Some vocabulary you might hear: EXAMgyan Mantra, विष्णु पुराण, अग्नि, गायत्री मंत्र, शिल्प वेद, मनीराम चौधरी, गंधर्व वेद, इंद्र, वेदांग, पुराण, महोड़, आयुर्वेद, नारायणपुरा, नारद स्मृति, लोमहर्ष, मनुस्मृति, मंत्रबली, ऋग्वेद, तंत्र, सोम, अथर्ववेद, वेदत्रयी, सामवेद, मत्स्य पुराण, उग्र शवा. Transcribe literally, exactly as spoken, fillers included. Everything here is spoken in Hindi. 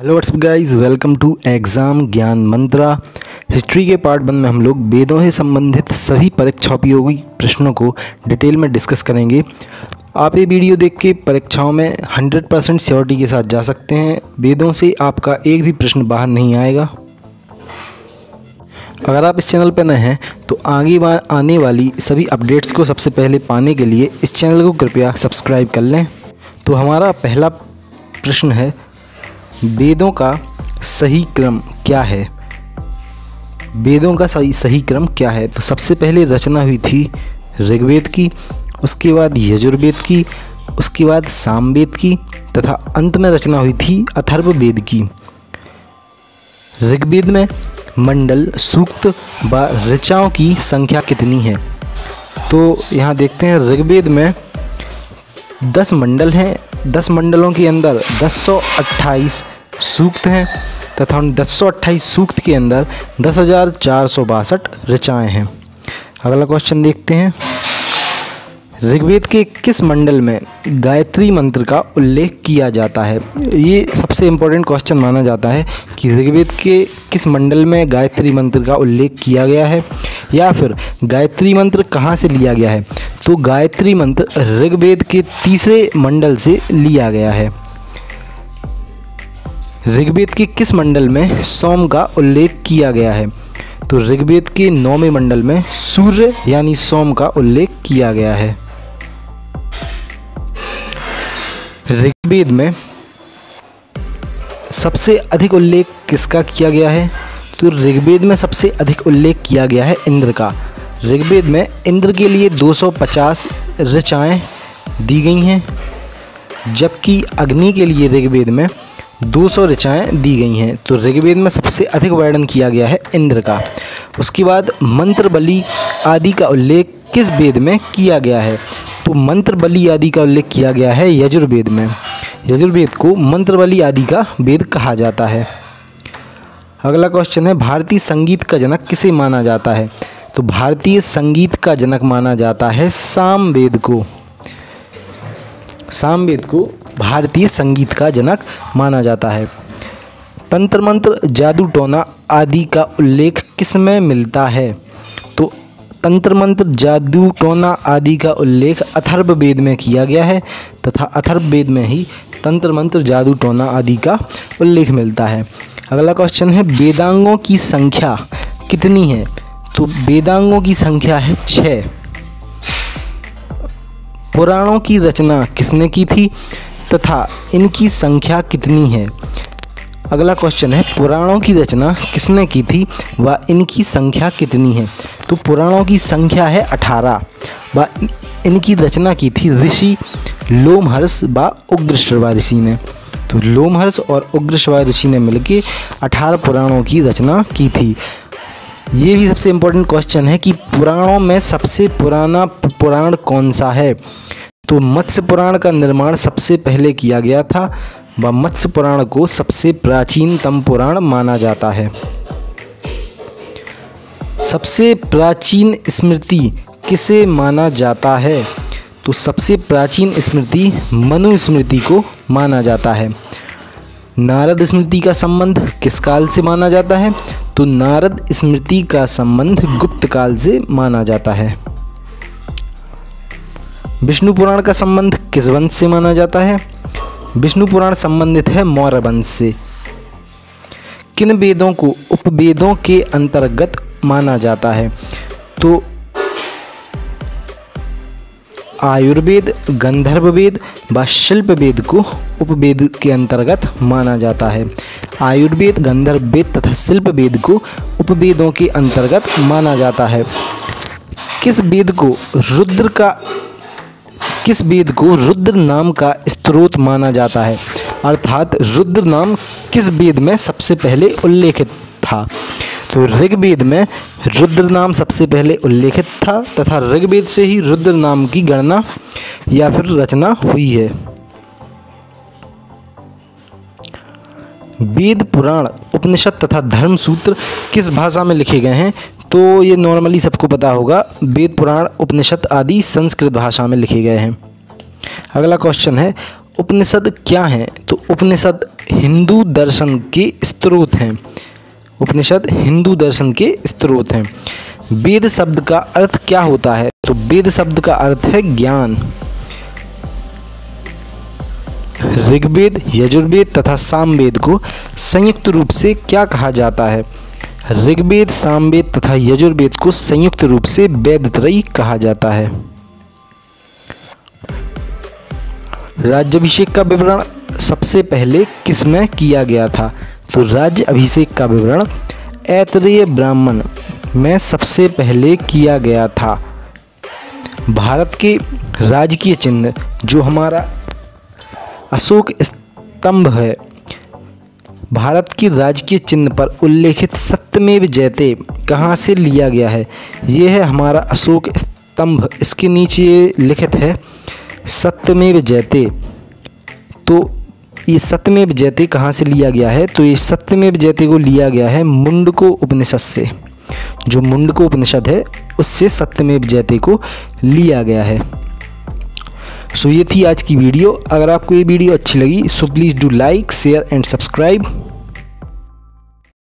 Hello what's up guys, welcome to exam Gyan Mantra. History के पार्ट वन में हम लोग वेदों से संबंधित सभी परीक्षाओं उपयोगी प्रश्नों को डिटेल में डिस्कस करेंगे। आप ये वीडियो देख के परीक्षाओं में हंड्रेड परसेंट श्योरिटी के साथ जा सकते हैं। वेदों से आपका एक भी प्रश्न बाहर नहीं आएगा। अगर आप इस चैनल पर नए हैं तो आगे आने वाली सभी अपडेट्स को सबसे पहले पाने के लिए इस चैनल को कृपया सब्सक्राइब कर लें। तो हमारा पहला प्रश्न है, वेदों का सही क्रम क्या है? वेदों का सही सही क्रम क्या है? तो सबसे पहले रचना हुई थी ऋग्वेद की, उसके बाद यजुर्वेद की, उसके बाद सामवेद की तथा अंत में रचना हुई थी अथर्ववेद की। ऋग्वेद में मंडल, सूक्त व ऋचाओं की संख्या कितनी है? तो यहाँ देखते हैं, ऋग्वेद में दस मंडल हैं। दस मंडलों के अंदर दस सौ अट्ठाईस सूक्त हैं तथा उन दस सौ अट्ठाईस सूक्त के अंदर दस हज़ार चार सौ बासठ ऋचाएँ हैं। अगला क्वेश्चन देखते हैं, ऋग्वेद के किस मंडल में गायत्री मंत्र का उल्लेख किया जाता है? ये सबसे इम्पोर्टेंट क्वेश्चन माना जाता है कि ऋग्वेद के किस मंडल में गायत्री मंत्र का उल्लेख किया गया है, या फिर गायत्री मंत्र कहाँ से लिया गया है। तो गायत्री मंत्र ऋग्वेद के तीसरे मंडल से लिया गया है। ऋग्वेद के किस मंडल में सोम का उल्लेख किया गया है? तो ऋग्वेद के नौवें मंडल में सूर्य यानी सोम का उल्लेख किया गया है। ऋग्वेद में सबसे अधिक उल्लेख किसका किया गया है? तो ऋग्वेद में सबसे अधिक उल्लेख किया गया है इंद्र का। ऋग्वेद में इंद्र के लिए दो सौ पचास ऋचाएँ दी गई हैं, जबकि अग्नि के लिए ऋग्वेद में दो सौ ऋचाएँ दी गई हैं। तो ऋग्वेद में सबसे अधिक वर्णन किया गया है इंद्र का। उसके बाद मंत्रबली आदि का उल्लेख किस वेद में किया गया है? तो मंत्रबली आदि का उल्लेख किया गया है यजुर्वेद में। यजुर्वेद को मंत्रबली आदि का वेद कहा जाता है। अगला क्वेश्चन है, भारतीय संगीत का जनक किसे माना जाता है? तो भारतीय संगीत का जनक माना जाता है सामवेद को। सामवेद को भारतीय संगीत का जनक माना जाता है। तंत्र मंत्र, जादू टोना आदि का उल्लेख किसमें मिलता है? तो तंत्र मंत्र, जादू टोना आदि का उल्लेख अथर्ववेद में किया गया है तथा अथर्ववेद में ही तंत्र मंत्र, जादू टोना आदि का उल्लेख मिलता है। अगला क्वेश्चन है, वेदांगों की संख्या कितनी है? तो वेदांगों की संख्या है छः। पुराणों की रचना किसने की थी तथा इनकी संख्या कितनी है? अगला क्वेश्चन है, पुराणों की रचना किसने की थी व इनकी संख्या कितनी है? तो पुराणों की संख्या है अठारह व इनकी रचना की थी ऋषि लोमहर्ष व उग्र शवा ऋषि ने। तो लोमहर्ष और उग्र शवा ऋषि ने मिलकर अठारह पुराणों की रचना की थी। ये भी सबसे इम्पोर्टेंट क्वेश्चन है कि पुराणों में सबसे पुराना पुराण कौन सा है? तो मत्स्य पुराण का निर्माण सबसे पहले किया गया था व मत्स्य पुराण को सबसे प्राचीनतम पुराण माना जाता है। सबसे प्राचीन स्मृति किसे माना जाता है? तो सबसे प्राचीन स्मृति मनुस्मृति को माना जाता है। नारद स्मृति का संबंध किस काल से माना जाता है? तो नारद स्मृति का संबंध गुप्त काल से माना जाता है। विष्णु पुराण का संबंध किस वंश से माना जाता है? विष्णु पुराण संबंधित है मौर्य वंश से। किन वेदों को उपवेदों के अंतर्गत माना जाता है? तो आयुर्वेद, गंधर्व वेद व शिल्प वेद को उपवेद के अंतर्गत माना जाता है। आयुर्वेद, गंधर्व वेद तथा शिल्प वेद को उपवेदों के अंतर्गत माना जाता है। किस वेद को रुद्र का किस वेद को रुद्र नाम का स्रोत माना जाता है? अर्थात रुद्र नाम किस वेद में सबसे पहले उल्लेखित था? तो ऋग्वेद में रुद्र नाम सबसे पहले उल्लेखित था तथा ऋग्वेद से ही रुद्र नाम की गणना या फिर रचना हुई है। वेद पुराण, उपनिषद तथा धर्म सूत्र किस भाषा में लिखे गए हैं? तो ये नॉर्मली सबको पता होगा, वेद पुराण, उपनिषद आदि संस्कृत भाषा में लिखे गए हैं। अगला क्वेश्चन है, उपनिषद क्या हैं? तो उपनिषद हिंदू दर्शन के स्रोत हैं। उपनिषद हिंदू दर्शन के स्रोत हैं। वेद शब्द का अर्थ क्या होता है? तो वेद शब्द का अर्थ है ज्ञान। ऋग्वेद, यजुर्वेद तथा सामवेद को संयुक्त रूप से क्या कहा जाता है? ऋग्वेद, सामवेद तथा यजुर्वेद को संयुक्त रूप से वेदत्रयी कहा जाता है। राज्याभिषेक का विवरण सबसे पहले किसमें किया गया था? तो राज्य अभिषेक का विवरण ऐतरेय ब्राह्मण में सबसे पहले किया गया था। भारत के राजकीय चिन्ह जो हमारा अशोक स्तंभ है, भारत की राजकीय चिन्ह पर उल्लेखित सत्यमेव जयते कहाँ से लिया गया है? ये है हमारा अशोक स्तंभ, इसके नीचे लिखित है सत्यमेव जयते। तो ये सत्यमेव जयते कहाँ से लिया गया है? तो ये सत्यमेव जयते को लिया गया है मुंडक उपनिषद से। जो मुंडक उपनिषद है उससे सत्यमेव जयते को लिया गया है। सो ये थी आज की वीडियो। अगर आपको ये वीडियो अच्छी लगी so please do like share and subscribe.